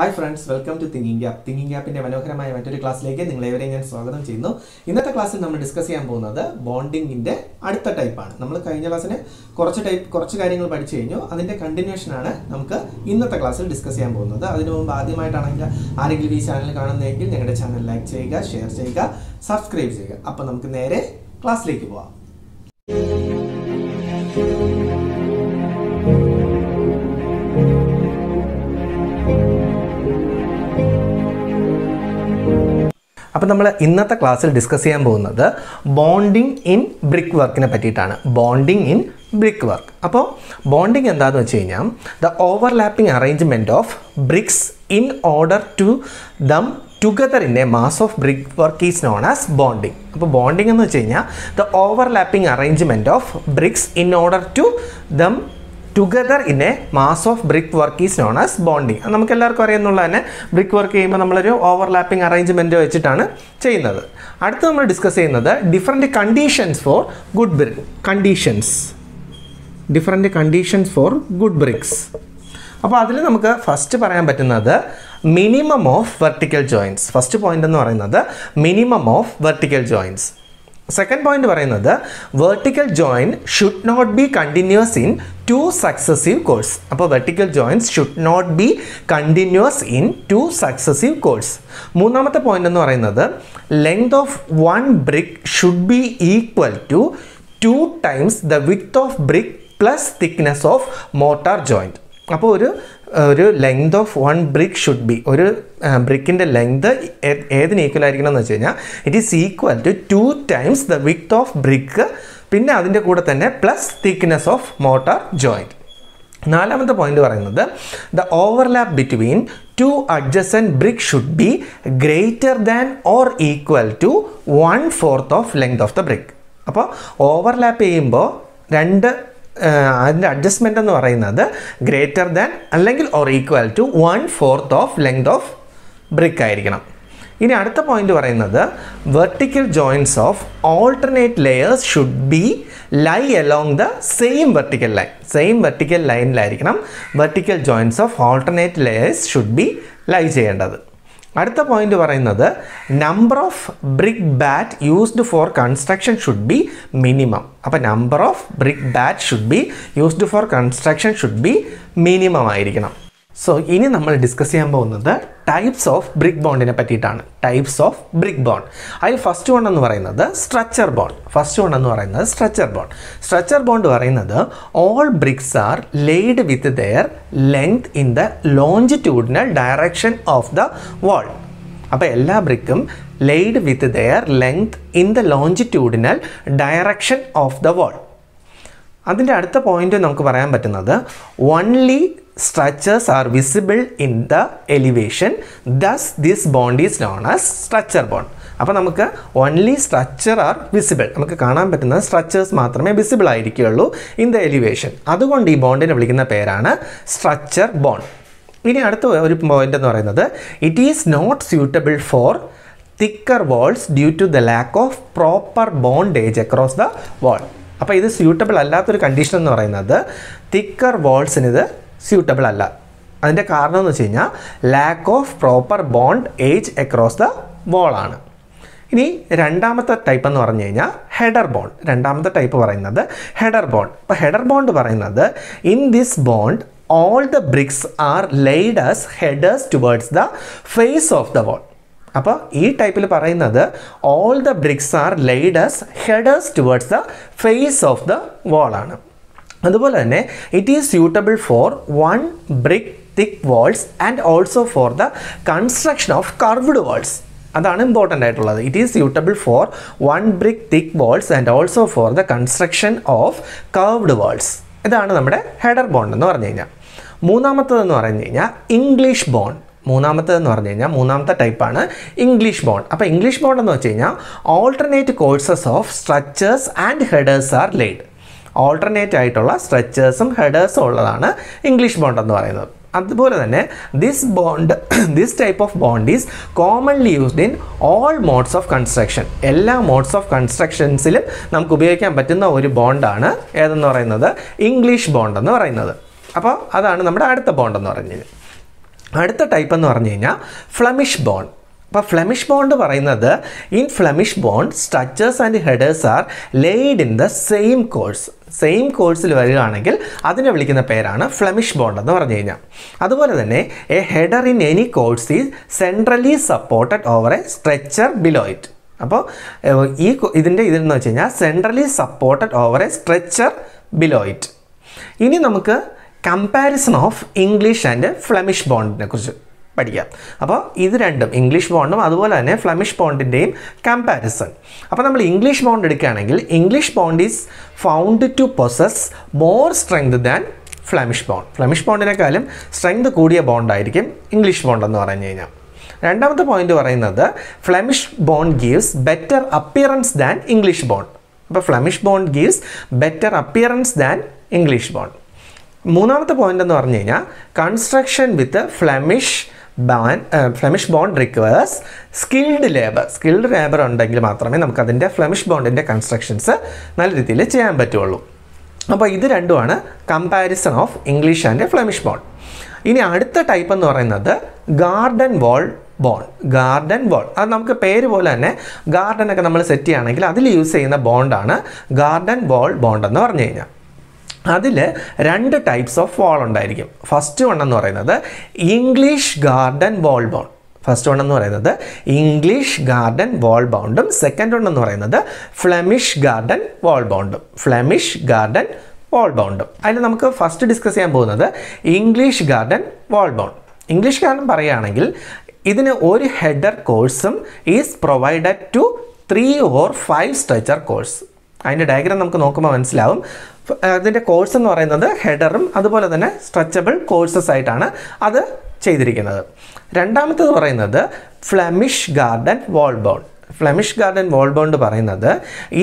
Hi friends, welcome to Thinking India. Thinking India is a class that you will In this class, we will discuss bonding in the other type. We will discuss the continuation in this class. If channel, like, share, subscribe. Then we will class. Now, we will discuss bonding in brickwork. Bonding in brickwork. Now, bonding is the overlapping arrangement of bricks in order to them together in a mass of brickwork is known as bonding. Now, bonding is the overlapping arrangement of bricks in order to them together in a mass of brickwork is known as bonding. We all know brickwork is overlapping arrangement. Now, we discuss different conditions for good bricks. Different conditions for good bricks. Now, first minimum of vertical joints. First point is minimum of vertical joints. Second point is vertical join should not be continuous in two successive chords. So, vertical joins should not be continuous in two successive chords. Third point is length of one brick should be equal to 2 times the width of brick plus thickness of mortar joint. So, length of one brick should be brick in the length it is equal to 2 times the width of brick plus thickness of mortar joint. Fourth point, the overlap between two adjacent bricks should be greater than or equal to 1/4 of length of the brick. So, overlap and adjustment greater than or equal to 1/4 of length of brick. Now, the point is vertical joints of alternate layers should be lie along the same vertical line. Same vertical line vertical joints of alternate layers should be lie. Another point is number of brick bat used for construction should be minimum. Appa number of brick bat should be used for construction should be minimum. So ini nammal discuss cheyanna types of brick bond. Types of brick bond. I first one is structure bond. Structure bond is all bricks are laid with their length in the longitudinal direction of the wall. Appa ella brickum laid with their length in the longitudinal direction of the wall. Adinte adutha point namukku parayan pattunnathu only structures are visible in the elevation, thus this bond is known as structure bond. Appo namakku only structure are visible, namakku kaanan pattuna structures maatrame visible aayirikkullu in the elevation, adukonde ee bond ne vilikkunna perana structure bond. Ini adutha oru point ennu parayunnathu it is not suitable for thicker walls due to the lack of proper bondage across the wall. Appo idu suitable allatha condition ennu parayunnathu thicker walls in the suitable alla. And the കാരണം എന്ന് വെച്ചാൽ lack of proper bond edge across the wall ആണ്. ഇനി രണ്ടാമത്തെ type എന്ന് പറഞ്ഞു കഴിഞ്ഞാൽ header bond. രണ്ടാമത്തെ ടൈപ്പ് പറയുന്നത് ഹെഡർ ബോണ്ട്. അപ്പോൾ ഹെഡർ ബോണ്ട് പറയുന്നത് in this bond all the bricks are laid as headers towards the face of the wall. അപ്പോൾ ഈ ടൈപ്പിൽ പറയുന്നത് all the bricks are laid as headers towards the face of the wall ആണ്. It is suitable for one brick thick walls and also for the construction of curved walls. That is important. It is suitable for one brick thick walls and also for the construction of curved walls. That is our header bond. English bond. മൂന്നാമത്തെ type ആണ് English bond. അപ്പോൾ English bond എന്ന് വെച്ചാൽ alternate courses of structures and headers are laid. Alternate structures and headers are English bond. This type of bond is commonly used in all modes of construction. All modes of construction is a bond. English bond. That is the bond. അടുത്ത type എന്ന് പറഞ്ഞു കഴിഞ്ഞാൽ Flemish bond. അപ്പോൾ Flemish bond പറയുന്നത് in Flemish bond stretchers and headers are laid in the same കോഴ്സിൽ വരികയാണെങ്കിൽ അതിനെ വിളിക്കുന്ന പേരാണ് ഫ്ലെമിഷ് ബോണ്ട് എന്ന് പറഞ്ഞു കഴിഞ്ഞാൽ. അതുപോലെ തന്നെ a header in any course is centrally supported over a stretcher below it. അപ്പോൾ ഇതെന്ന് വെച്ച് കഴിഞ്ഞാൽ centrally supported over a stretcher below it. ഇനി നമുക്ക് comparison of English and Flemish ബോണ്ടിനെ കുറിച്ച് പഠിക്കാം. അപ്പോൾ ഇത് രണ്ടും ഇംഗ്ലീഷ് ബോണ്ടും അതുപോലെ തന്നെ ഫ്ലെമിഷ് ബോണ്ടിൻ്റെയും കമ്പാരിസൺ. അപ്പോൾ നമ്മൾ ഇംഗ്ലീഷ് ബോണ്ട് എടുക്കുകയാണെങ്കിൽ English bond is found to possess more strength than Flemish bond. Flemish ബോണ്ടിനേക്കാളും സ്ട്രെങ്ത് കൂടിയ ബോണ്ടായിരിക്കും ഇംഗ്ലീഷ് ബോണ്ട് എന്ന് പറഞ്ഞു കഴിഞ്ഞാൽ. രണ്ടാമത്തെ പോയിന്റ് പറയുന്നത് Flemish bond gives better appearance than English bond. അപ്പോൾ Flemish bond gives better appearance than English bond. മൂന്നാമത്തെ പോയിന്റ് എന്ന് പറഞ്ഞു കഴിഞ്ഞാൽ construction with Flemish bond requires skilled labour ഉണ്ടെങ്കിൽ മാത്രമേ നമുക്കതിൻ്റെ ഫ്ലെമിഷ് ബോണ്ടിൻ്റെ കൺസ്ട്രക്ഷൻസ് നല്ല രീതിയിൽ ചെയ്യാൻ പറ്റുള്ളൂ. അപ്പോൾ ഇത് രണ്ടുമാണ് comparison of English and Flemish bond. ഇനി അടുത്ത ടൈപ്പ് എന്ന് പറയുന്നത് garden wall bond. Garden wall അത് നമുക്ക് പേര് പോലെ തന്നെ ഗാർഡനൊക്കെ നമ്മൾ സെറ്റ് ചെയ്യുകയാണെങ്കിൽ അതിൽ യൂസ് ചെയ്യുന്ന ബോണ്ടാണ് ഗാർഡൻ വോൾ ബോണ്ട് എന്ന് പറഞ്ഞു കഴിഞ്ഞാൽ. അതിൽ രണ്ട് ടൈപ്സ് ഓഫ് വാൾ ഉണ്ടായിരിക്കും. ഫസ്റ്റ് വൺ എന്ന് പറയുന്നത് English garden wall bond. First one എന്ന് പറയുന്നത് ഇംഗ്ലീഷ് ഗാർഡൻ വാൾ ബൗണ്ടും സെക്കൻഡ് വൺ എന്ന് പറയുന്നത് ഫ്ലെമിഷ് ഗാർഡൻ വാൾ ബൗണ്ടും. അതിൽ നമുക്ക് ഫസ്റ്റ് ഡിസ്കസ് ചെയ്യാൻ പോകുന്നത് English garden wall bond. English garden പറയുകയാണെങ്കിൽ ഇതിന് ഒരു ഹെഡർ കോഴ്സും is provided to 3 or 5 stretcher course. അതിൻ്റെ ഡയഗ്രാം നമുക്ക് നോക്കുമ്പോൾ മനസ്സിലാവും. അതിൻ്റെ കോഴ്സ് എന്ന് പറയുന്നത് ഹെഡറും അതുപോലെ തന്നെ സ്ട്രെച്ചബിൾ കോഴ്സസ് ആയിട്ടാണ് അത് ചെയ്തിരിക്കുന്നത്. രണ്ടാമത്തേത് പറയുന്നത് ഫ്ലെമിഷ് ഗാർഡൻ വാൾ ബൗണ്ട് പറയുന്നത്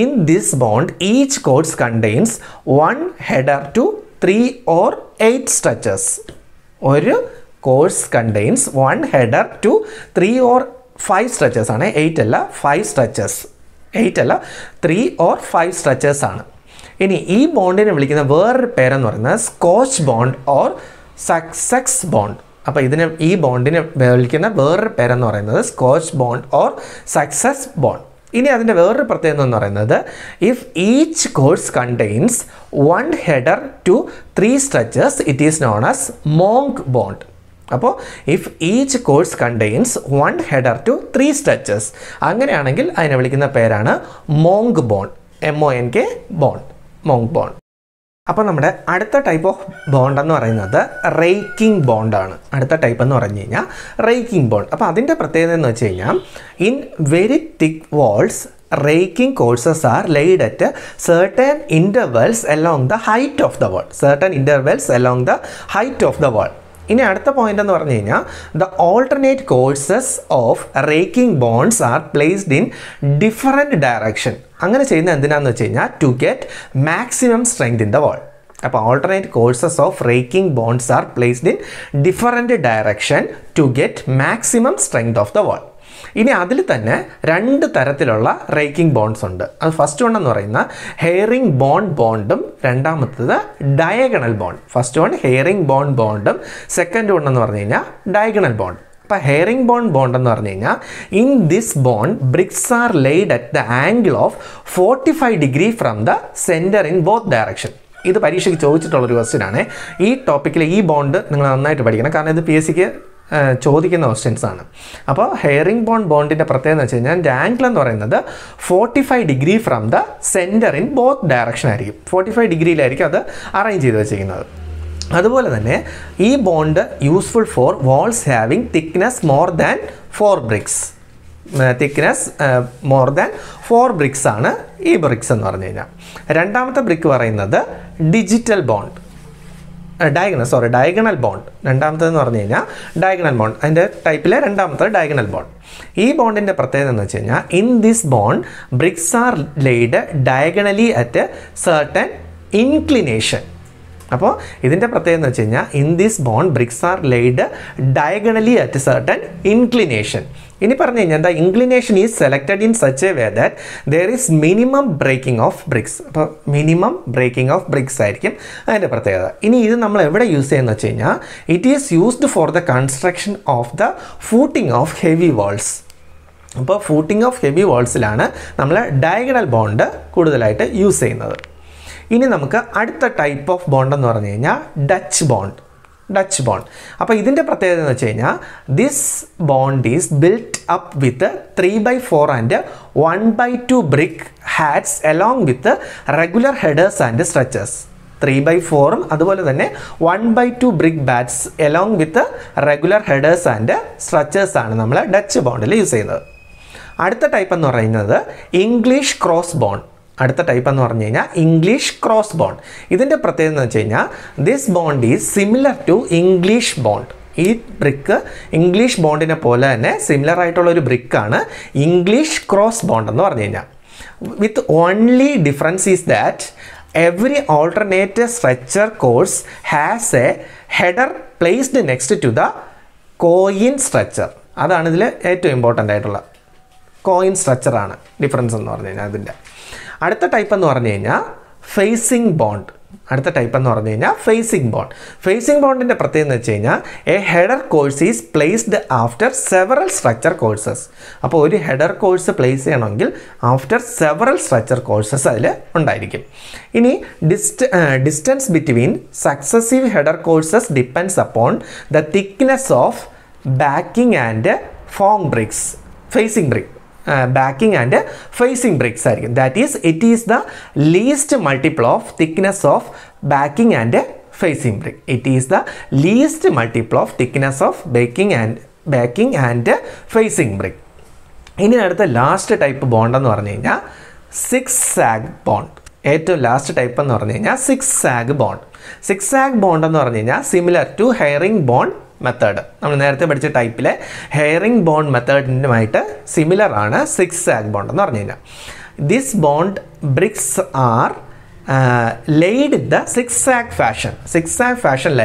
in this bond each course contains 1 header to 3 or 8 stretchers. ഒരു course contains 1 header to 3 or 5 stretchers ആണ്. 8 അല്ല 3 or 5 സ്ട്രെച്ചേഴ്സ് ആണ്. ഇനി ഈ ബോണ്ടിനെ വിളിക്കുന്ന വേറൊരു പേരെന്ന് പറയുന്നത് Scotch bond or Sussex bond. അപ്പോൾ ഈ ബോണ്ടിനെ വിളിക്കുന്ന വേറൊരു പേരെന്ന് പറയുന്നത് Scotch bond or Sussex bond. ഇനി അതിൻ്റെ വേറൊരു പ്രത്യേകത എന്ന് പറയുന്നത് if each course contains 1 header to 3 stretchers it is known as monk bond. അപ്പോൾ if each course contains 1 header to 3 stretchers അങ്ങനെയാണെങ്കിൽ അതിനെ വിളിക്കുന്ന പേരാണ് monk bond. MONK bond, monk bond. അപ്പോൾ നമ്മുടെ അടുത്ത ടൈപ്പ് ഓഫ് ബോണ്ട് എന്ന് പറയുന്നത് റേക്കിംഗ് ബോണ്ടാണ്. അടുത്ത ടൈപ്പ് എന്ന് പറഞ്ഞു കഴിഞ്ഞാൽ റേക്കിംഗ് ബോണ്ട്. അപ്പോൾ അതിൻ്റെ പ്രത്യേകത എന്ന് വെച്ച് കഴിഞ്ഞാൽ in very thick walls raking courses are laid at certain intervals along the height of the wall. ഇനി അടുത്ത പോയിന്റ് എന്ന് പറഞ്ഞു കഴിഞ്ഞാൽ the alternate courses of raking bonds are placed in different direction. അങ്ങനെ ചെയ്യുന്നത് എന്തിനാണെന്ന് വെച്ച് കഴിഞ്ഞാൽ to get maximum strength in the wall. അപ്പോൾ alternate courses of raking bonds are placed in different direction to get maximum strength of the wall. ഇനി അതിൽ തന്നെ രണ്ട് തരത്തിലുള്ള റേക്കിംഗ് ബോണ്ട്സ് ഉണ്ട്. അത് ഫസ്റ്റ് വൺ എന്ന് പറയുന്ന ഹെയറിംഗ് ബോണ്ടും രണ്ടാമത്തേത് diagonal bond. First one herring ബോണ്ടും സെക്കൻഡ് വൺ എന്ന് പറഞ്ഞു കഴിഞ്ഞാൽ ഡയഗണൽ ബോണ്ട്. അപ്പോൾ ഹെയറിംഗ് ബോണ്ട് എന്ന് പറഞ്ഞു കഴിഞ്ഞാൽ in this bond bricks are laid at the angle of 45 degree from the centre in both direction. ഇത് പരീക്ഷയ്ക്ക് ചോദിച്ചിട്ടുള്ളൊരു ക്വസ്റ്റ്യൻ ആണ്. ഈ ടോപ്പിക്കിൽ ഈ ബോണ്ട് നിങ്ങൾ നന്നായിട്ട് പഠിക്കണം, കാരണം ഇത് PSCക്ക് ചോദിക്കുന്ന ക്വസ്റ്റ്യൻസ് ആണ്. അപ്പോൾ ഹെയറിംഗ് ബോണ്ടിൻ്റെ പ്രത്യേകത എന്ന് വെച്ച് കഴിഞ്ഞാൽ അതിൻ്റെ ആംഗിൾ എന്ന് പറയുന്നത് 45 degree from the centre in both direction ആയിരിക്കും. 45 degree അത് അറേഞ്ച് ചെയ്ത് വെച്ചിരിക്കുന്നത്. അതുപോലെ തന്നെ ഈ bond useful for walls having thickness more than four bricks ആണ് ഈ ബ്രിക്സ് എന്ന് പറഞ്ഞു കഴിഞ്ഞാൽ. രണ്ടാമത്തെ ബ്രിക്ക് പറയുന്നത് ഡയഗണൽ ബോണ്ട്. രണ്ടാമത്തേതെന്ന് പറഞ്ഞു കഴിഞ്ഞാൽ ഡയഗണൽ ബോണ്ട്. അതിൻ്റെ ടൈപ്പിലെ രണ്ടാമത്തെ ഡയഗണൽ ബോണ്ട്. ഈ ബോണ്ടിൻ്റെ പ്രത്യേകത എന്ന് വെച്ച് കഴിഞ്ഞാൽ in this bond bricks are laid diagonally at certain inclination. So, in this bond, bricks are laid diagonally at a certain inclination. The inclination is selected in such a way that there is minimum breaking of bricks. Minimum breaking of bricks. It is used for the construction of the footing of heavy walls. Now, footing of heavy walls, we use diagonal bond. Now, we have the type of bond, Dutch bond. Dutch bond. Now, this bond is built up with 3x4 and 1x2 brick heads along with the regular headers and structures. 3x4 and 1x2 brick bats along with the regular headers and structures are Dutch bond. Another type is English cross bond. English cross bond. This bond is similar to English bond. This brick English bond is similar to brick English cross bond. With only difference is that every alternate structure course has a header placed next to the coin structure. That is the important title. Coin structure difference. Another type is facing bond. Facing bond in the a header course is placed after several structure courses. So, a header course placed after several structure courses. Distance between successive header courses depends upon the thickness of backing and form bricks. Facing brick. Backing and facing bricks. That is, it is the least multiple of thickness of backing and facing brick. It is the least multiple of thickness of backing and facing brick. In the last type bond is zigzag bond. The last type is zigzag bond. Zigzag bond is similar to herring bond method. We have to type herring bond method similar to zigzag bond. This bond bricks are laid in the zigzag fashion. Zigzag fashion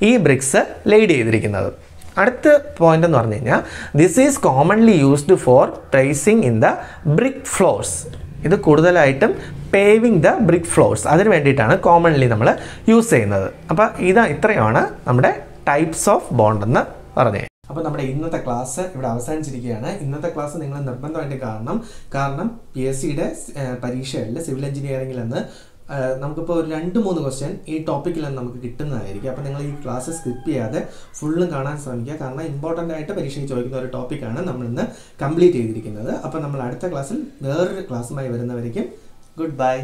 these bricks are laid. Another point is this is commonly used for tracing in the brick floors. This is item paving the brick floors. That is commonly used. This is types of bond. അപ്പോൾ നമ്മുടെ ഇന്നത്തെ class ഇവിടെ അവസാനിച്ചിരിക്കുകയാണ്. ഇന്നത്തെ class നിങ്ങൾ നിർബന്ധമായിട്ട് കാരണം PSC യുടെ പരീക്ഷയല്ല civil എഞ്ചിനീയറിംഗിൽ നിന്ന് നമുക്കിപ്പോൾ ഒരു 2-3 ക്വസ്റ്റ്യൻ ഈ ടോപ്പിക്കിൽ നിന്ന് നമുക്ക് കിട്ടുന്നതായിരിക്കും. അപ്പോൾ നിങ്ങൾ ഈ ക്ലാസ് സ്കിപ്പ് ചെയ്യാതെ ഫുള്ളും കാണാൻ ശ്രമിക്കുക. കാരണം ഇമ്പോർട്ടന്റ് ആയിട്ട് പരീക്ഷയിൽ ചോദിക്കുന്ന ഒരു ടോപ്പിക്കാണ് നമ്മൾ ഇന്ന് കംപ്ലീറ്റ് ചെയ്തിരിക്കുന്നത്. അപ്പോൾ നമ്മൾ അടുത്ത ക്ലാസ്സിൽ വേറൊരു ക്ലാസ്സുമായി വരുന്നവരേക്കും ഗുഡ് ബൈ.